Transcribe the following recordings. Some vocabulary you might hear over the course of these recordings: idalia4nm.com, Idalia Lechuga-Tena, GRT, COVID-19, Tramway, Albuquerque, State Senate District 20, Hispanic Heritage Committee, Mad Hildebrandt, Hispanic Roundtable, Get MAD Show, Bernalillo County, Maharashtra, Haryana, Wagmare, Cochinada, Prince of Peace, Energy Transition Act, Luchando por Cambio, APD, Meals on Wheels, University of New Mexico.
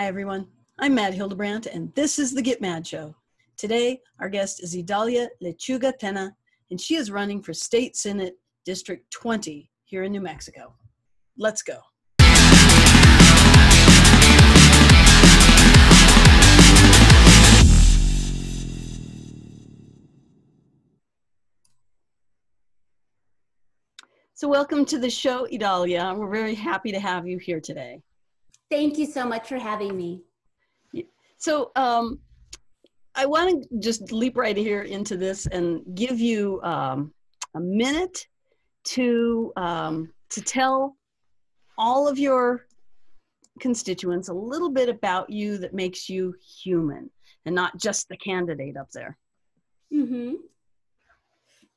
Hi everyone, I'm Mad Hildebrandt and this is the Get MAD Show. Today our guest is Idalia Lechuga-Tena and she is running for State Senate District 20 here in New Mexico. Let's go. So welcome to the show, Idalia. We're very happy to have you here today. Thank you so much for having me. So I want to just leap right here into this and give you a minute to tell all of your constituents a little bit about you that makes you human and not just the candidate up there. Mm-hmm.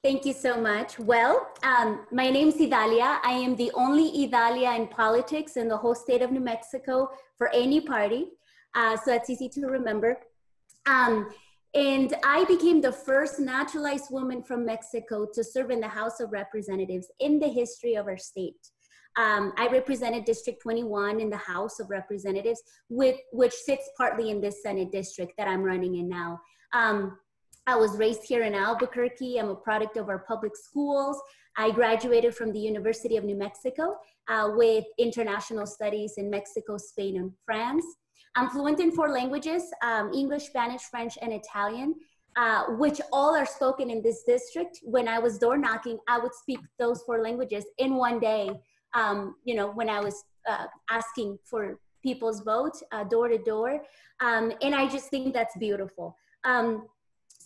Thank you so much. Well, my name's Idalia. I am the only Idalia in politics in the whole state of New Mexico for any party. So that's easy to remember. And I became the first naturalized woman from Mexico to serve in the House of Representatives in the history of our state. I represented District 21 in the House of Representatives, which sits partly in this Senate district that I'm running in now. I was raised here in Albuquerque. I'm a product of our public schools. I graduated from the University of New Mexico with international studies in Mexico, Spain, and France. I'm fluent in 4 languages, English, Spanish, French, and Italian, which all are spoken in this district. When I was door knocking, I would speak those 4 languages in one day, you know, when I was asking for people's vote, door to door. And I just think that's beautiful.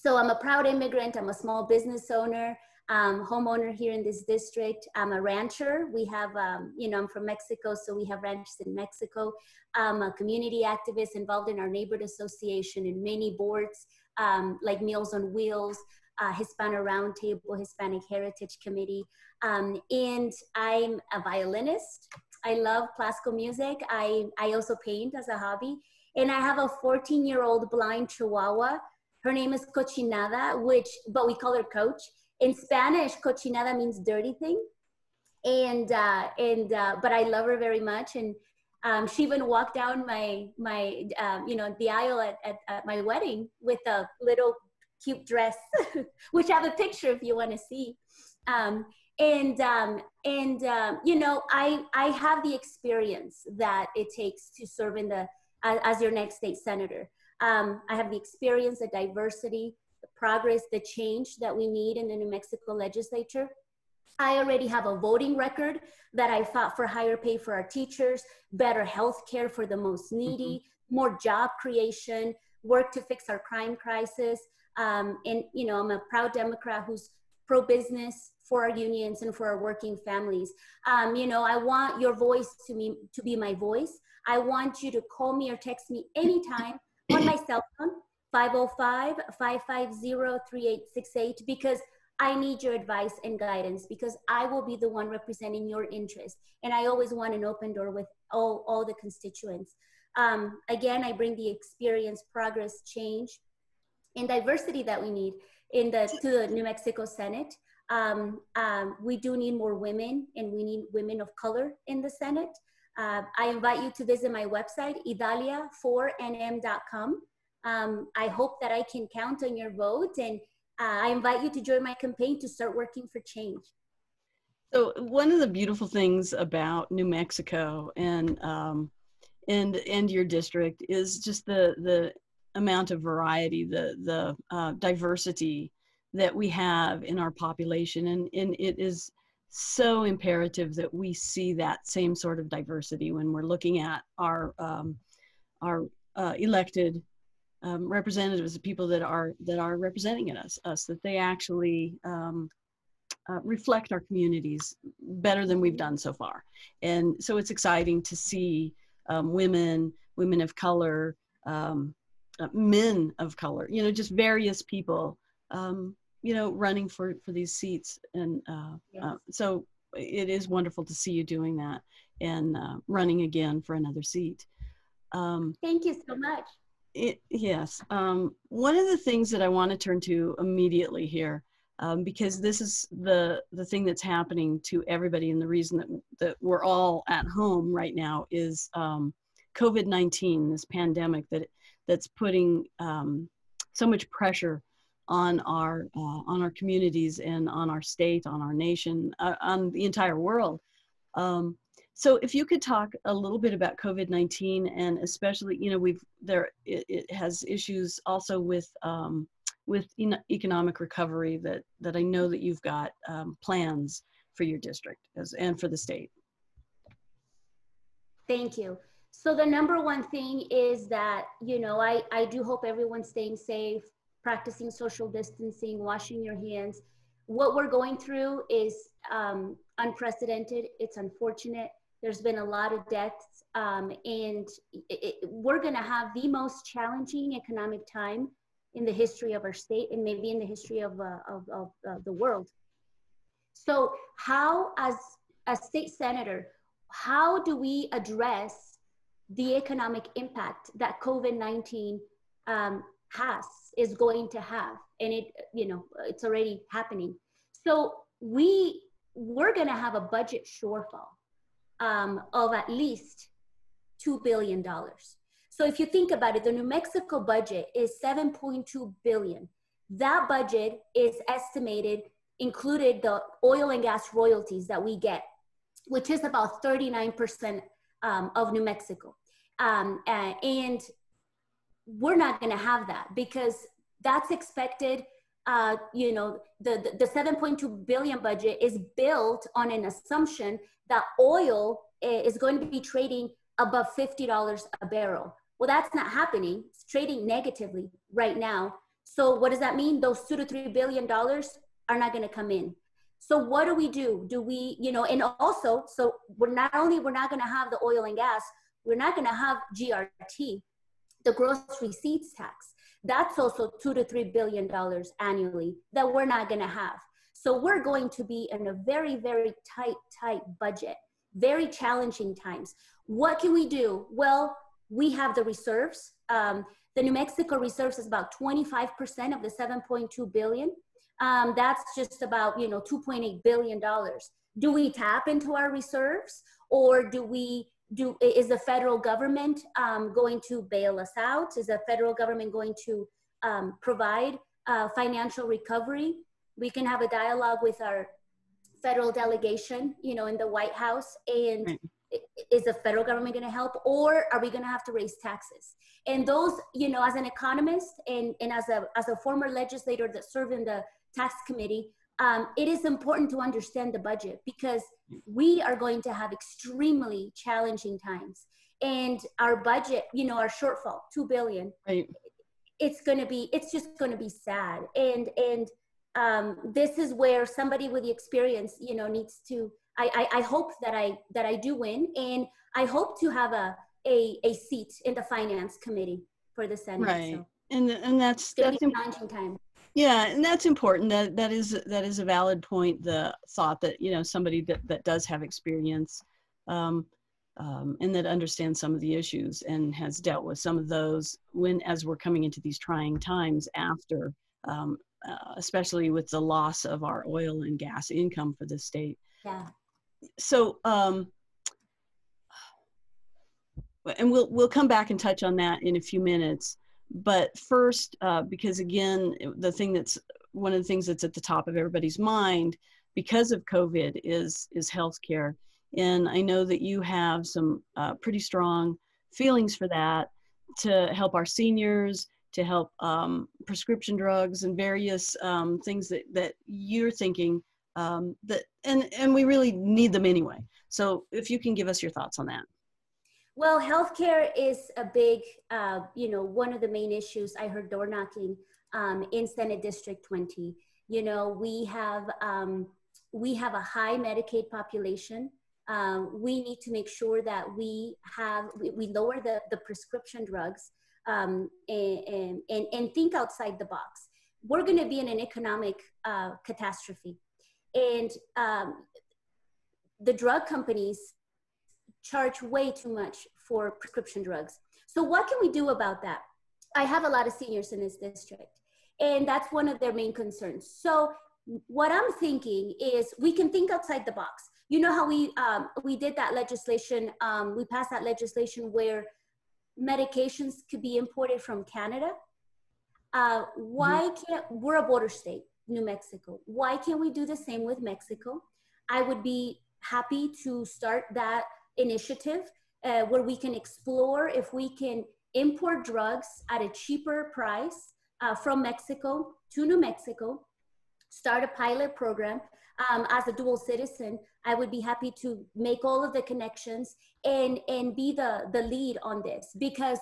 So I'm a proud immigrant. I'm a small business owner, homeowner here in this district. I'm a rancher. We have, you know, I'm from Mexico, so we have ranches in Mexico. I'm a community activist involved in our neighborhood association and many boards like Meals on Wheels, Hispanic Roundtable, Hispanic Heritage Committee. And I'm a violinist. I love classical music. I also paint as a hobby. And I have a 14-year-old blind Chihuahua. Her name is Cochinada, but we call her Coach. In Spanish, Cochinada means dirty thing. But I love her very much. And she even walked down the aisle at my wedding with a little cute dress, which I have a picture if you want to see. You know, I have the experience that it takes to serve in the, as your next state senator. I have the experience, the diversity, the progress, the change that we need in the New Mexico legislature. I already have a voting record that I fought for higher pay for our teachers, better health care for the most needy, more job creation, work to fix our crime crisis. And, you know, I'm a proud Democrat who's pro-business for our unions and for our working families. You know, I want your voice to be my voice. I want you to call me or text me anytime. On my cell phone, 505-550-3868, because I need your advice and guidance, because I will be the one representing your interest. And I always want an open door with all the constituents. Again, I bring the experience, progress, change, and diversity that we need to the New Mexico Senate. We do need more women, and we need women of color in the Senate. I invite you to visit my website, idalia4nm.com. I hope that I can count on your vote, and I invite you to join my campaign to start working for change. So one of the beautiful things about New Mexico and your district is just the amount of variety, the diversity that we have in our population, and it is so imperative that we see that same sort of diversity when we're looking at our elected representatives, the people that are representing us, that they actually reflect our communities better than we've done so far. And so it's exciting to see women of color, men of color, you know, just various people you know, running for these seats. And yes. So it is wonderful to see you doing that and running again for another seat. Thank you so much. Yes. One of the things that I want to turn to immediately here, because this is the thing that's happening to everybody, and the reason that we're all at home right now is COVID-19, this pandemic that's putting so much pressure on our communities and on our state, on our nation, on the entire world. So if you could talk a little bit about COVID-19, and especially, you know, it has issues also with economic recovery that I know that you've got plans for your district and for the state. Thank you. So the number one thing is that, you know, I do hope everyone's staying safe, practicing social distancing, washing your hands. What we're going through is unprecedented. It's unfortunate. There's been a lot of deaths, and we're gonna have the most challenging economic time in the history of our state, and maybe in the history of the world. So how, as a state senator, how do we address the economic impact that COVID-19 is going to have? And it, you know, it's already happening. So we're going to have a budget shortfall of at least $2 billion. So if you think about it, the New Mexico budget is $7.2 billion. That budget is estimated, included the oil and gas royalties that we get, which is about 39% of New Mexico. And we're not gonna have that, because that's expected, you know, the $7.2 billion budget is built on an assumption that oil is going to be trading above $50 a barrel. Well, that's not happening. It's trading negatively right now. So what does that mean? Those $2 to $3 billion are not gonna come in. So what do we do? Do we, you know, and also, so we're not going to have the oil and gas, we're not going to have GRT, the gross receipts tax. That's also $2 to $3 billion annually that we're not going to have. So we're going to be in a very, very tight budget, very challenging times. What can we do? Well, we have the reserves. The New Mexico reserves is about 25% of the $7.2 billion. That's just about, you know, $2.8 billion. Do we tap into our reserves, or is the federal government going to bail us out? Is the federal government going to provide financial recovery? We can have a dialogue with our federal delegation, you know, in the White House, and is the federal government going to help, or are we going to have to raise taxes? And those, you know, as an economist and as a former legislator that served in the tax committee, it is important to understand the budget, because we are going to have extremely challenging times. And our budget, you know, our shortfall, $2 billion, right, it's just going to be sad. And this is where somebody with the experience, you know, needs to, I hope that I do win, and I hope to have a seat in the finance committee for the Senate. Right, so and that's challenging time. Yeah, and that's important. That is a valid point. The thought that, you know, somebody that does have experience, and that understands some of the issues and has dealt with some of those as we're coming into these trying times after, especially with the loss of our oil and gas income for the state. Yeah. So, and we'll come back and touch on that in a few minutes. But first, because again, one of the things that's at the top of everybody's mind because of COVID is healthcare, and I know that you have some pretty strong feelings for that, to help our seniors, to help prescription drugs and various things that you're thinking. And we really need them anyway. So if you can give us your thoughts on that. Well, healthcare is a big, you know, one of the main issues. I heard door knocking in Senate District 20. You know, we have a high Medicaid population. We need to make sure that we lower the prescription drugs and think outside the box. We're going to be in an economic catastrophe. And the drug companies charge way too much for prescription drugs. So what can we do about that? I have a lot of seniors in this district, and that's one of their main concerns. So what I'm thinking is we can think outside the box. You know how we did that legislation, we passed that legislation where medications could be imported from Canada. Why can't, we're a border state, New Mexico. Why can't we do the same with Mexico? I would be happy to start that initiative where we can explore if we can import drugs at a cheaper price from Mexico to New Mexico, start a pilot program. As a dual citizen, I would be happy to make all of the connections and be the lead on this, because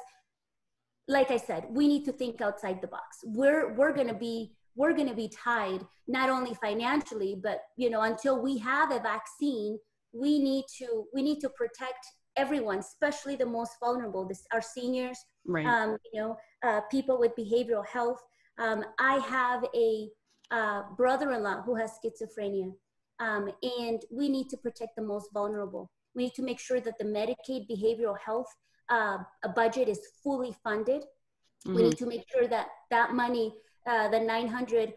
like I said, we need to think outside the box. We're going to be tied not only financially, but you know, until we have a vaccine, we need to protect everyone, especially the most vulnerable, our seniors, right. People with behavioral health. I have a brother-in-law who has schizophrenia, and we need to protect the most vulnerable. We need to make sure that the Medicaid behavioral health budget is fully funded. Mm-hmm. We need to make sure that that money, to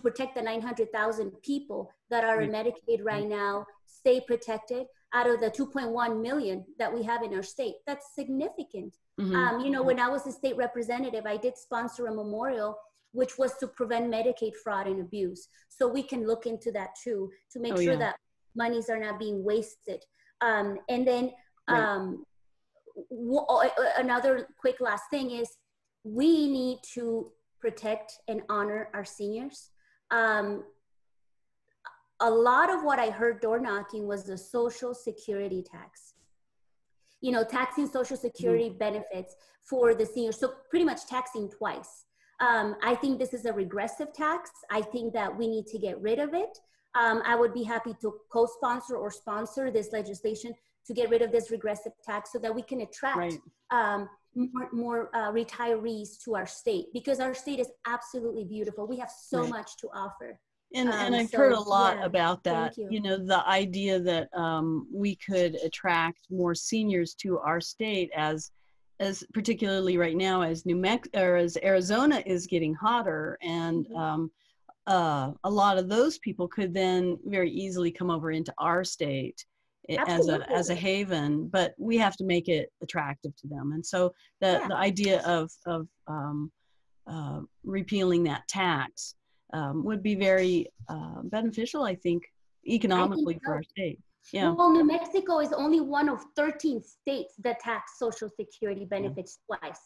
protect the 900,000 people that are in Medicaid right now, stay protected out of the 2.1 million that we have in our state. That's significant. Mm-hmm. When I was a state representative, I did sponsor a memorial, which was to prevent Medicaid fraud and abuse. So we can look into that too, to make sure that monies are not being wasted. Another quick last thing is we need to protect and honor our seniors. A lot of what I heard door knocking was the Social Security tax. You know, taxing Social Security benefits for the seniors. So pretty much taxing twice. I think this is a regressive tax. I think that we need to get rid of it. I would be happy to co-sponsor or sponsor this legislation to get rid of this regressive tax so that we can attract more retirees to our state, because our state is absolutely beautiful. We have so much to offer. And I've heard a lot about that, the idea that we could attract more seniors to our state as particularly right now as as Arizona is getting hotter, and a lot of those people could then very easily come over into our state as a haven, but we have to make it attractive to them. And so the idea of repealing that tax would be very beneficial, I think, economically for our state. Yeah. Well, New Mexico is only one of 13 states that tax Social Security benefits twice.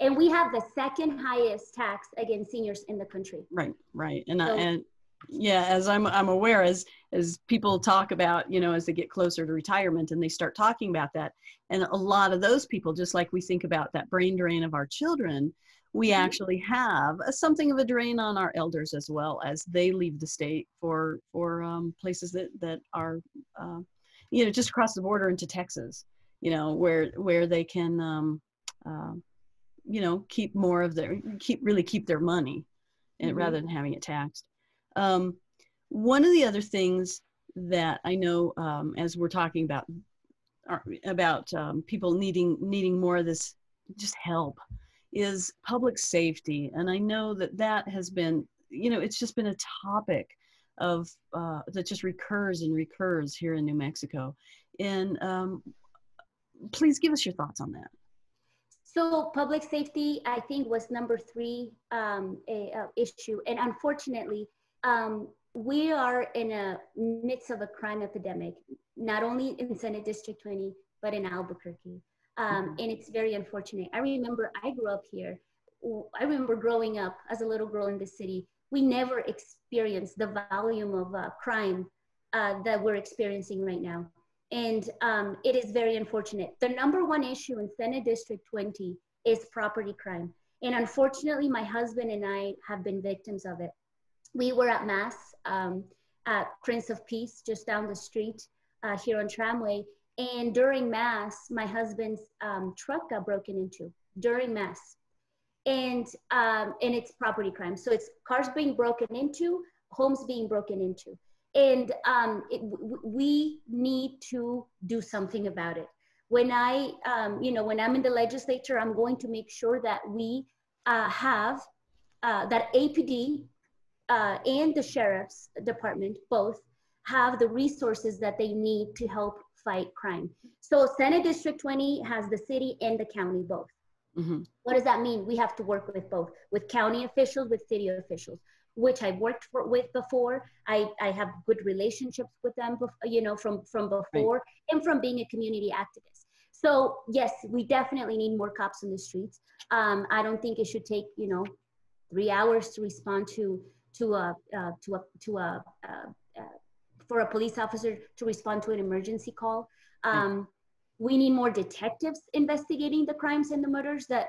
And we have the second highest tax against seniors in the country. Right. And so, as I'm aware, as people talk about, as they get closer to retirement and they start talking about that, and a lot of those people, just like we think about that brain drain of our children, we actually have something of a drain on our elders as well, as they leave the state for places that are, just across the border into Texas, where they can, keep more of their, keep their money and rather than having it taxed. One of the other things that I know, as we're talking about people needing more of this, just help, is public safety. And I know that has been, it's just been a topic of that just recurs and recurs here in New Mexico. And please give us your thoughts on that. So public safety, I think, was number 3 issue. And unfortunately, we are in the midst of a crime epidemic, not only in Senate District 20, but in Albuquerque. And it's very unfortunate. I remember growing up as a little girl in the city. We never experienced the volume of crime that we're experiencing right now. And it is very unfortunate. The number 1 issue in Senate District 20 is property crime. And unfortunately, my husband and I have been victims of it. We were at mass at Prince of Peace, just down the street here on Tramway. And during mass, my husband's truck got broken into during mass, and it's property crime. So it's cars being broken into, homes being broken into, and we need to do something about it. When I'm in the legislature, I'm going to make sure that we have that APD and the sheriff's department both have the resources that they need to help fight crime. So Senate District 20 has the city and the county both. Mm-hmm. What does that mean? We have to work with both, with county officials, with city officials, which I've worked with before. I have good relationships with them, you know, from before, right, and from being a community activist. So yes, we definitely need more cops in the streets. I don't think it should take, you know, 3 hours to respond for a police officer to respond to an emergency call. Right. We need more detectives investigating the crimes and the murders that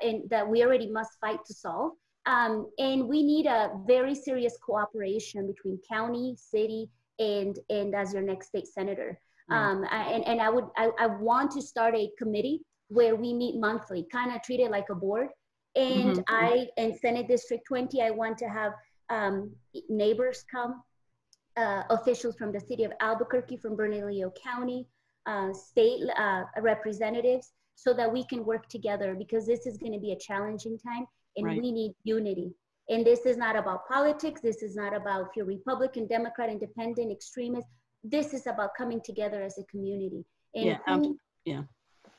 we already must fight to solve. And we need a very serious cooperation between county, city, and as your next state senator. Yeah. I want to start a committee where we meet monthly, kind of treat it like a board. And mm-hmm. In Senate District 20, I want to have neighbors come, officials from the city of Albuquerque, from Bernalillo County, state representatives, so that we can work together, because this is going to be a challenging time and right, we need unity. And this is not about politics. This is not about if you're Republican, Democrat, independent, extremist. This is about coming together as a community. And yeah,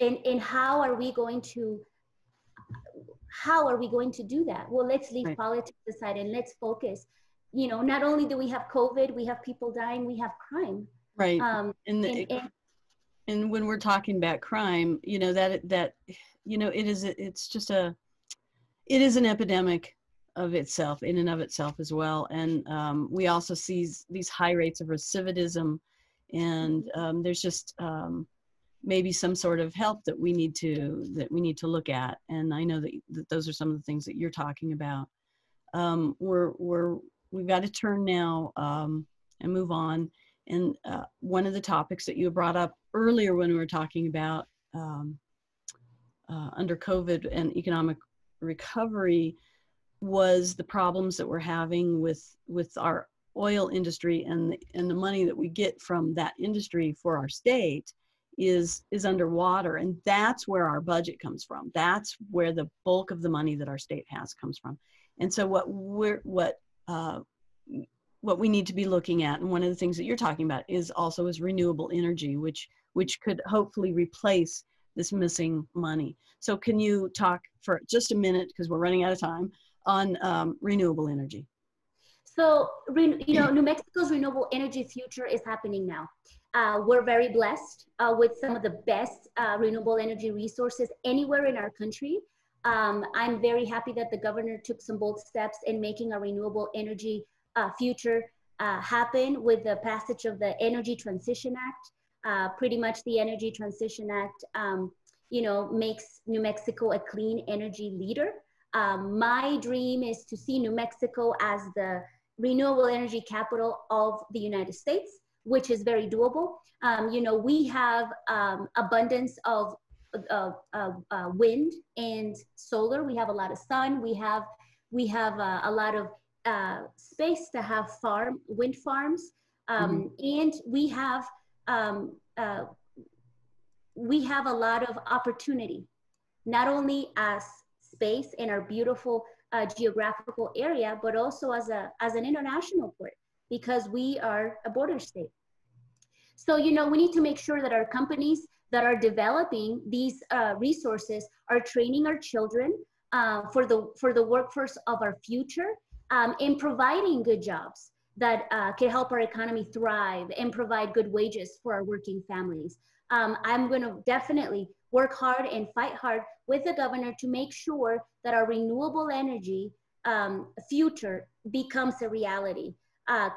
and how are we going to do that? Well, let's leave right, politics aside and let's focus. You know, not only do we have COVID, we have people dying, we have crime. Right. And when we're talking about crime, you know, it is an epidemic of itself, in and of itself as well. And we also see these high rates of recidivism, and there's just maybe some sort of help that we need to, look at. And I know that those are some of the things that you're talking about. We've got to turn now and move on. And one of the topics that you brought up earlier when we were talking about under COVID and economic recovery was the problems that we're having with our oil industry, and the money that we get from that industry for our state is underwater. And that's where our budget comes from. That's where the bulk of the money that our state has comes from. And so what we need to be looking at, and one of the things that you're talking about is renewable energy, which could hopefully replace this missing money. So can you talk for just a minute, because we're running out of time, on renewable energy? So, you know, New Mexico's renewable energy future is happening now. We're very blessed with some of the best renewable energy resources anywhere in our country. I'm very happy that the governor took some bold steps in making a renewable energy future happen with the passage of the Energy Transition Act. Pretty much the Energy Transition Act, you know, makes New Mexico a clean energy leader. My dream is to see New Mexico as the renewable energy capital of the United States, which is very doable. You know, we have abundance of wind and solar. We have a lot of sun. We have a lot of space to have wind farms, and we have a lot of opportunity, not only as space in our beautiful geographical area, but also as an international port, because we are a border state. So, you know, we need to make sure that our companies that are developing these resources are training our children for the workforce of our future, and providing good jobs that can help our economy thrive and provide good wages for our working families. I'm going to definitely work hard and fight hard with the governor to make sure that our renewable energy future becomes a reality.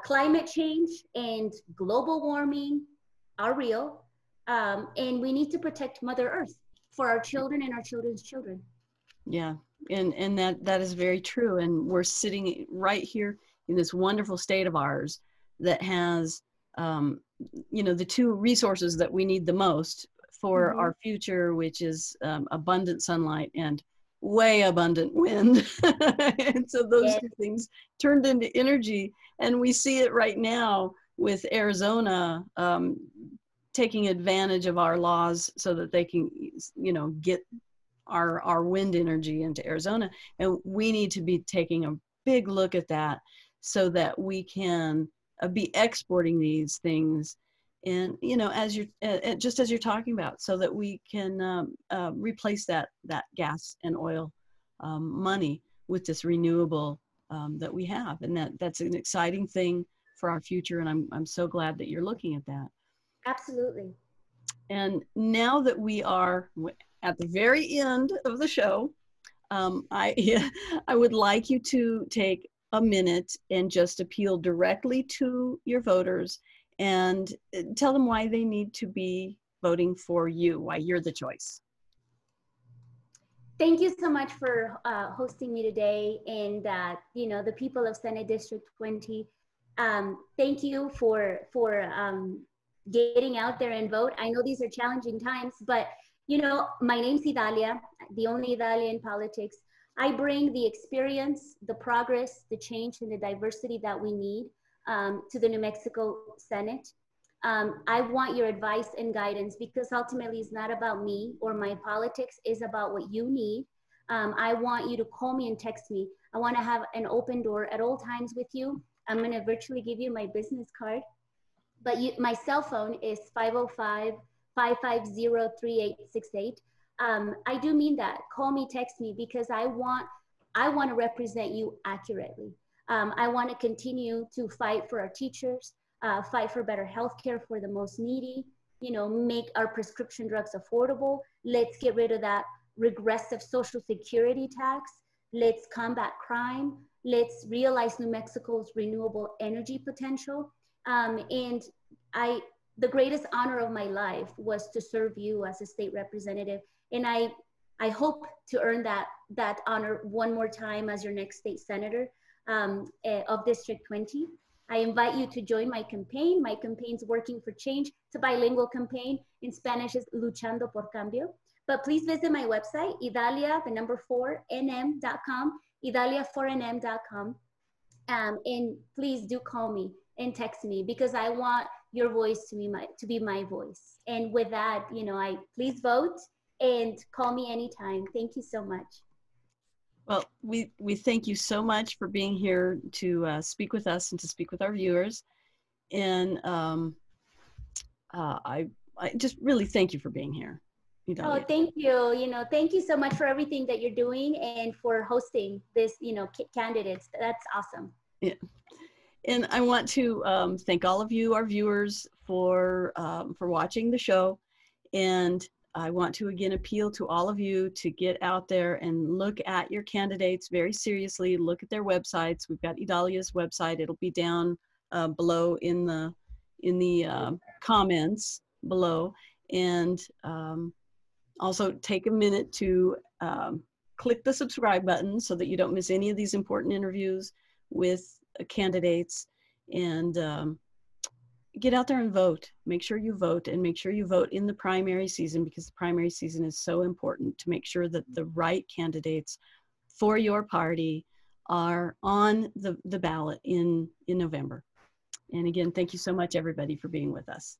Climate change and global warming are real, and we need to protect Mother Earth for our children and our children's children. Yeah, and that is very true. And we're sitting right here in this wonderful state of ours that has, you know, the two resources that we need the most for mm-hmm. our future, which is abundant sunlight and way abundant wind. And so those yes. two things turned into energy. And we see it right now with Arizona taking advantage of our laws so that they can, you know, get our wind energy into Arizona. And we need to be taking a big look at that, so that we can be exporting these things and you know, as you're just as you're talking about, so that we can replace that gas and oil money with this renewable that we have, and that's an exciting thing for our future. And I'm so glad that you're looking at that. Absolutely. And now that we are at the very end of the show, I would like you to take a minute and just appeal directly to your voters and tell them why they need to be voting for you, why you're the choice. Thank you so much for hosting me today, and you know, the people of Senate District 20. Thank you for getting out there and vote. I know these are challenging times, but you know, my name's Idalia, the only Idalia in politics. I bring the experience, the progress, the change, and the diversity that we need to the New Mexico Senate. I want your advice and guidance, because ultimately it's not about me or my politics, it's about what you need. I want you to call me and text me. I want to have an open door at all times with you. I'm going to virtually give you my business card, but my cell phone is 505-550-3868. I do mean that. Call me, text me, because I want to represent you accurately. I want to continue to fight for our teachers, fight for better healthcare for the most needy, you know, make our prescription drugs affordable. Let's get rid of that regressive Social Security tax. Let's combat crime. Let's realize New Mexico's renewable energy potential. And the greatest honor of my life was to serve you as a state representative. And I hope to earn that honor one more time as your next state senator of District 20. I invite you to join my campaign. My campaign's Working for Change. It's a bilingual campaign. In Spanish, is Luchando por Cambio. But please visit my website, idalia4nm.com, idalia4nm.com. And please do call me and text me, because I want your voice to be my voice. And with that, you know, please vote and call me anytime. Thank you so much. Well, we thank you so much for being here to speak with us and to speak with our viewers. And I just really thank you for being here. Idalia. Oh, thank you. You know, thank you so much for everything that you're doing and for hosting this, you know, candidates. That's awesome. Yeah. And I want to thank all of you, our viewers, for watching the show. And I want to again appeal to all of you to get out there and look at your candidates very seriously. Look at their websites. We've got Idalia's website. It'll be down below in the comments below. And also take a minute to click the subscribe button so that you don't miss any of these important interviews with candidates, and get out there and vote. Make sure you vote, and make sure you vote in the primary season, because the primary season is so important to make sure that the right candidates for your party are on the ballot in November. And again, thank you so much, everybody, for being with us.